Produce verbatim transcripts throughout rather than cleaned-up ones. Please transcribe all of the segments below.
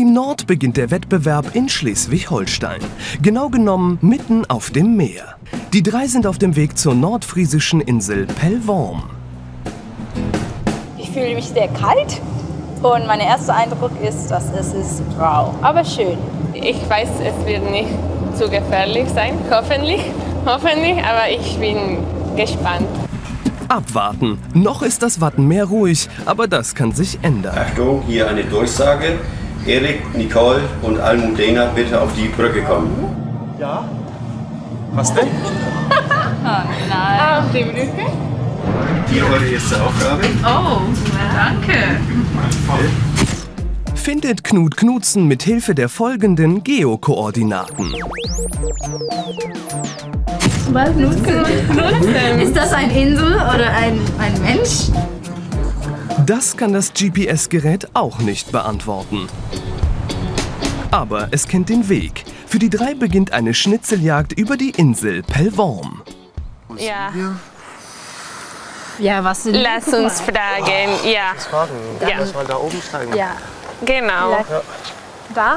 Team Nord beginnt der Wettbewerb in Schleswig-Holstein. Genau genommen mitten auf dem Meer. Die drei sind auf dem Weg zur nordfriesischen Insel Pellworm. Ich fühle mich sehr kalt und mein erster Eindruck ist, dass es ist grau, aber schön. Ich weiß, es wird nicht zu gefährlich sein, hoffentlich, hoffentlich, aber ich bin gespannt. Abwarten. Noch ist das Wattenmeer ruhig, aber das kann sich ändern. Achtung, hier eine Durchsage. Erik, Nicole und Almudena, bitte auf die Brücke kommen. Ja? Was denn? Oh nein. Auf die Brücke? Hier eure erste Aufgabe. Oh, danke. Findet Knut Knutzen mit Hilfe der folgenden Geokoordinaten. Was? Knut Knutzen? Ist das eine Insel oder ein, ein Mensch? Das kann das G P S-Gerät auch nicht beantworten. Aber es kennt den Weg. Für die drei beginnt eine Schnitzeljagd über die Insel Pellworm. Ja. Ja, was sind die? Lass uns fragen, oh, ja. Fragen. Ja. Lass mal da oben steigen. Ja. Genau. Ja. Da?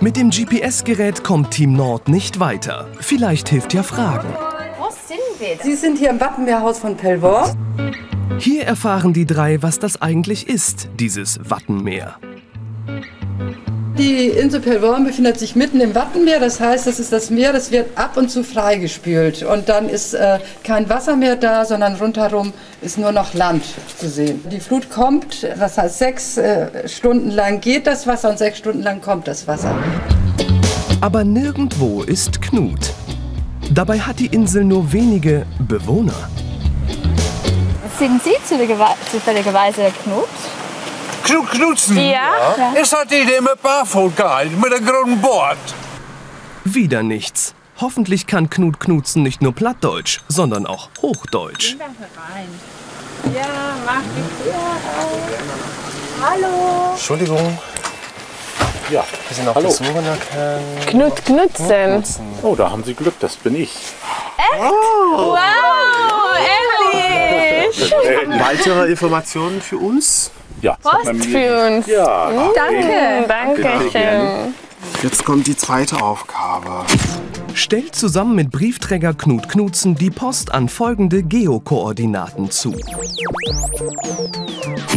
Mit dem G P S-Gerät kommt Team Nord nicht weiter. Vielleicht hilft ja Fragen. Wo sind wir denn? Sie sind hier im Wattenmeerhaus von Pellworm. Hier erfahren die drei, was das eigentlich ist, dieses Wattenmeer. Die Insel Pellworm befindet sich mitten im Wattenmeer, das heißt, das ist das Meer, das wird ab und zu freigespült. Und dann ist äh, kein Wasser mehr da, sondern rundherum ist nur noch Land zu sehen. Die Flut kommt, das heißt, sechs äh, Stunden lang geht das Wasser und sechs Stunden lang kommt das Wasser. Aber nirgendwo ist Knut. Dabei hat die Insel nur wenige Bewohner. Sind Sie zufälligerweise Knut? Knut Knutzen? Ja. Ja. Es hat ihn immer barfuß gehalten, mit einem großen Bord. Wieder nichts. Hoffentlich kann Knut Knutzen nicht nur Plattdeutsch, sondern auch Hochdeutsch. Geh da rein. Ja, mach die Tür auf. Hallo. Entschuldigung. Ja, wir sind auf der Suche nach Knut Knutzen. Oh, da haben Sie Glück, das bin ich. Echt? Oh. Wow, ehrlich. Weitere Informationen für uns? Ja, Post für uns. Ja. Mhm. Danke, danke schön. Jetzt kommt die zweite Aufgabe. Stellt zusammen mit Briefträger Knut Knutzen die Post an folgende Geokoordinaten zu.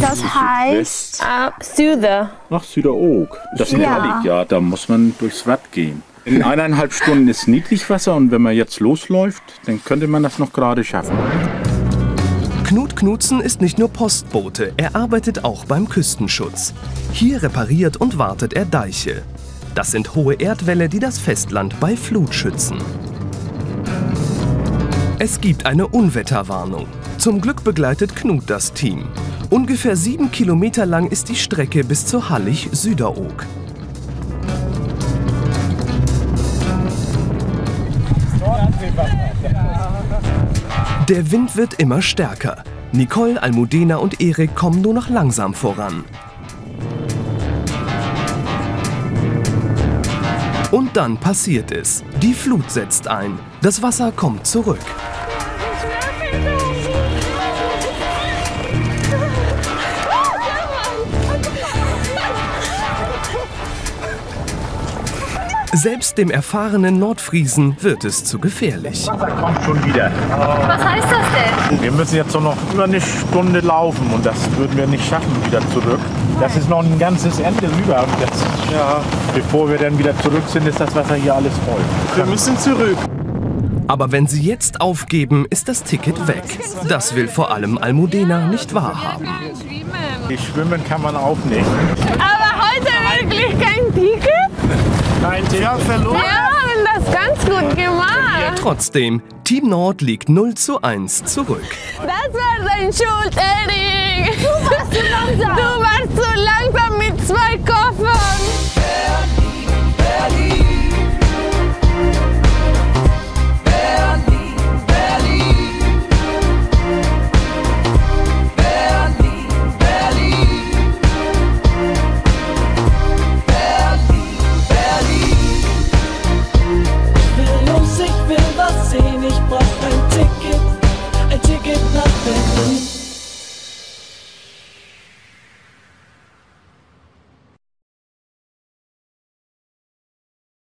Das heißt uh, Süder. Nach Süderoog. Das ist ja. Hallig, ja. Da muss man durchs Watt gehen. In eineinhalb Stunden ist Niedrigwasser und wenn man jetzt losläuft, dann könnte man das noch gerade schaffen. Knut Knutzen ist nicht nur Postbote, er arbeitet auch beim Küstenschutz. Hier repariert und wartet er Deiche. Das sind hohe Erdwälle, die das Festland bei Flut schützen. Es gibt eine Unwetterwarnung. Zum Glück begleitet Knut das Team. Ungefähr sieben Kilometer lang ist die Strecke bis zur Hallig-Süderoog. Der Wind wird immer stärker. Nicole, Almudena und Erik kommen nur noch langsam voran. Und dann passiert es. Die Flut setzt ein. Das Wasser kommt zurück. Selbst dem erfahrenen Nordfriesen wird es zu gefährlich. Wasser kommt schon wieder. Was heißt das denn? Wir müssen jetzt noch über eine Stunde laufen und das würden wir nicht schaffen, wieder zurück. Das ist noch ein ganzes Ende rüber. Das, ja, bevor wir dann wieder zurück sind, ist das Wasser hier alles voll. Wir müssen zurück. Aber wenn sie jetzt aufgeben, ist das Ticket weg. Das will vor allem Almudena nicht wahrhaben. Schwimmen kann man auch nicht. Aber heute wirklich kein Ticket? Ja, verloren. Wir haben das ganz gut gemacht. Trotzdem, Team Nord liegt null zu eins zurück. Das war deine Schuld, Erik. Du warst zu langsam. Du warst zu langsam mit zwei Kopf.